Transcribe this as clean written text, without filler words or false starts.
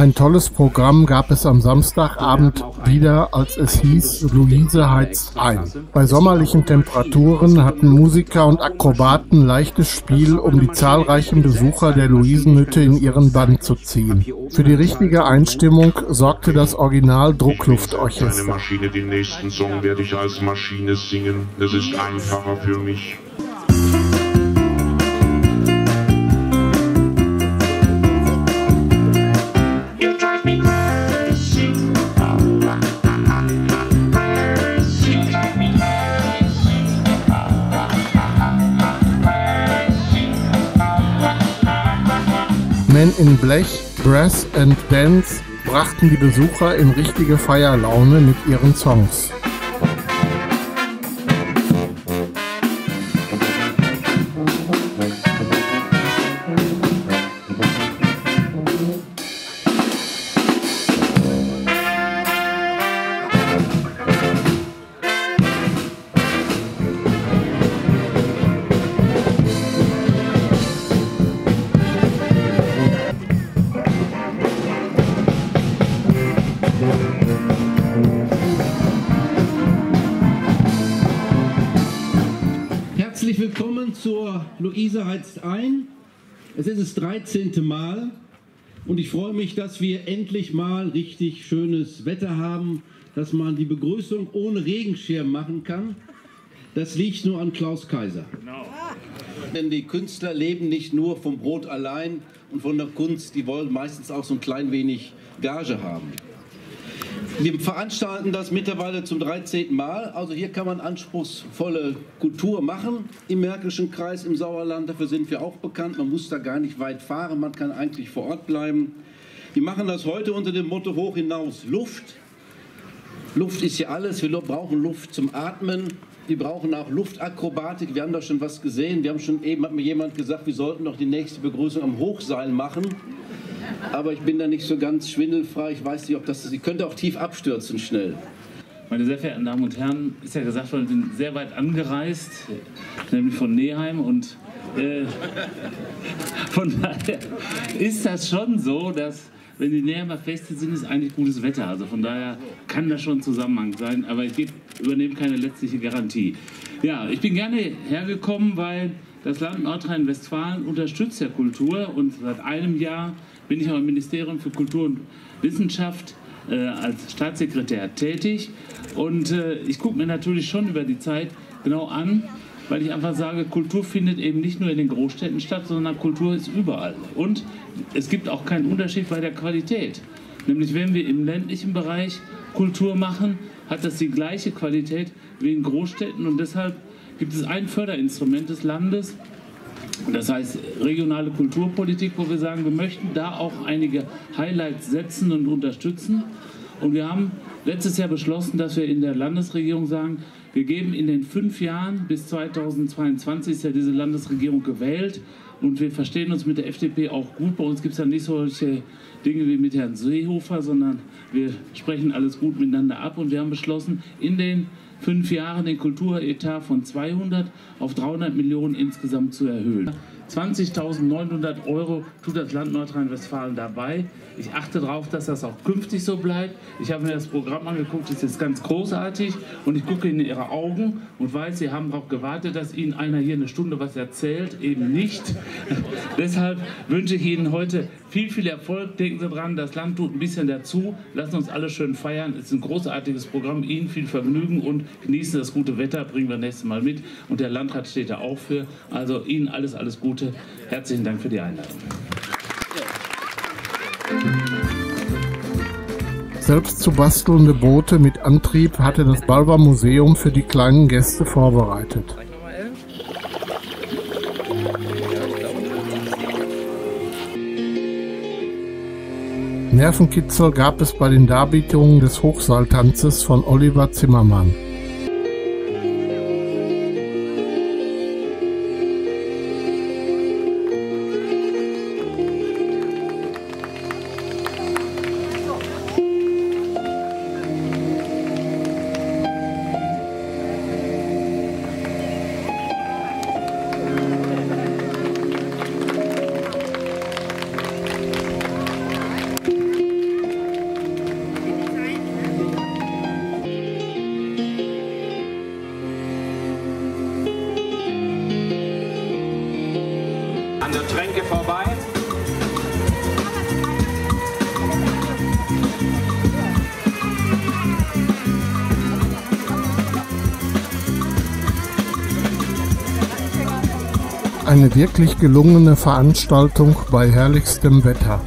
Ein tolles Programm gab es am Samstagabend wieder, als es hieß, Luise heizt ein. Bei sommerlichen Temperaturen hatten Musiker und Akrobaten leichtes Spiel, um die zahlreichen Besucher der Luisenhütte in ihren Bann zu ziehen. Für die richtige Einstimmung sorgte das Original-Druckluftorchester. Eine Maschine, den nächsten Song werde ich als Maschine singen. Es ist einfacher für mich. Men in Blech, Brass and Dance brachten die Besucher in richtige Feierlaune mit ihren Songs. Willkommen zur Luise heizt ein. Es ist das 13. Mal und ich freue mich, dass wir endlich mal richtig schönes Wetter haben, dass man die Begrüßung ohne Regenschirm machen kann. Das liegt nur an Klaus Kaiser. Genau. Denn die Künstler leben nicht nur vom Brot allein und von der Kunst, die wollen meistens auch so ein klein wenig Gage haben. Wir veranstalten das mittlerweile zum 13. Mal, also hier kann man anspruchsvolle Kultur machen im Märkischen Kreis, im Sauerland, dafür sind wir auch bekannt, man muss da gar nicht weit fahren, man kann eigentlich vor Ort bleiben. Wir machen das heute unter dem Motto hoch hinaus Luft. Luft ist ja alles, wir brauchen Luft zum Atmen, wir brauchen auch Luftakrobatik, wir haben da schon was gesehen, wir haben schon eben, hat mir jemand gesagt, wir sollten doch die nächste Begrüßung am Hochseil machen. Aber ich bin da nicht so ganz schwindelfrei, ich weiß nicht, ob das ist. Ich könnte auch tief abstürzen schnell. Meine sehr verehrten Damen und Herren, ist ja gesagt worden, ich bin sehr weit angereist, nämlich von Neheim. Und von daher ist das schon so, dass, wenn die Neheimer Feste sind, ist eigentlich gutes Wetter. Also von daher kann das schon ein Zusammenhang sein, aber ich übernehme keine letztliche Garantie. Ja, ich bin gerne hergekommen, weil das Land Nordrhein-Westfalen unterstützt ja Kultur und seit einem Jahr bin ich auch im Ministerium für Kultur und Wissenschaft als Staatssekretär tätig. Und ich gucke mir natürlich schon über die Zeit genau an, weil ich einfach sage, Kultur findet eben nicht nur in den Großstädten statt, sondern Kultur ist überall. Und es gibt auch keinen Unterschied bei der Qualität. Nämlich wenn wir im ländlichen Bereich Kultur machen, hat das die gleiche Qualität wie in Großstädten. Und deshalb gibt es ein Förderinstrument des Landes, das heißt regionale Kulturpolitik, wo wir sagen, wir möchten da auch einige Highlights setzen und unterstützen. Und wir haben letztes Jahr beschlossen, dass wir in der Landesregierung sagen, wir geben in den 5 Jahren, bis 2022 ist ja diese Landesregierung gewählt und wir verstehen uns mit der FDP auch gut. Bei uns gibt es ja nicht solche Dinge wie mit Herrn Seehofer, sondern wir sprechen alles gut miteinander ab und wir haben beschlossen, in den 5 Jahren den Kulturetat von 200 auf 300 Millionen insgesamt zu erhöhen. 20.900 € tut das Land Nordrhein-Westfalen dabei. Ich achte darauf, dass das auch künftig so bleibt. Ich habe mir das Programm angeguckt, das ist ganz großartig und ich gucke in Ihre Augen und weiß, Sie haben darauf gewartet, dass Ihnen einer hier eine Stunde was erzählt, eben nicht. Deshalb wünsche ich Ihnen heute viel, viel Erfolg. Denken Sie dran, das Land tut ein bisschen dazu. Lassen uns alle schön feiern. Es ist ein großartiges Programm. Ihnen viel Vergnügen und genießen das gute Wetter. Bringen wir nächstes Mal mit. Und der Landrat steht da auch für. Also Ihnen alles, alles Gute. Herzlichen Dank für die Einladung. Selbst zu bastelnde Boote mit Antrieb hatte das Balve Museum für die kleinen Gäste vorbereitet. Nervenkitzel gab es bei den Darbietungen des Hochseiltanzes von Oliver Zimmermann. an der Tränke vorbei. Eine wirklich gelungene Veranstaltung bei herrlichstem Wetter.